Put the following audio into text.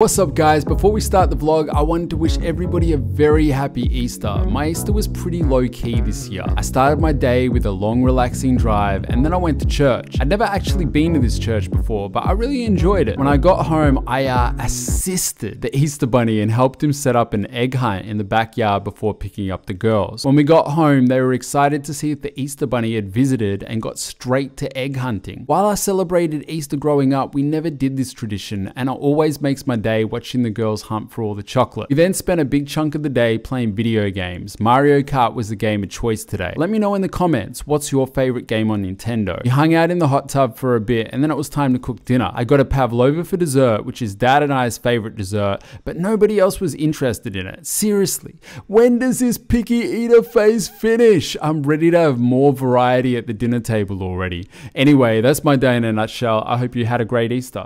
What's up guys, before we start the vlog, I wanted to wish everybody a very happy Easter. My Easter was pretty low-key this year. I started my day with a long relaxing drive and then I went to church. I'd never actually been to this church before, but I really enjoyed it. When I got home, I assisted the Easter bunny and helped him set up an egg hunt in the backyard before picking up the girls. When we got home, they were excited to see if the Easter bunny had visited and got straight to egg hunting. While I celebrated Easter growing up, we never did this tradition and it always makes my day watching the girls hunt for all the chocolate. We then spent a big chunk of the day playing video games. Mario Kart was the game of choice today. Let me know in the comments, what's your favorite game on Nintendo? We hung out in the hot tub for a bit and then it was time to cook dinner. I got a pavlova for dessert, which is Dad and I's favorite dessert, but nobody else was interested in it. Seriously, when does this picky eater phase finish? I'm ready to have more variety at the dinner table already. Anyway, that's my day in a nutshell. I hope you had a great Easter.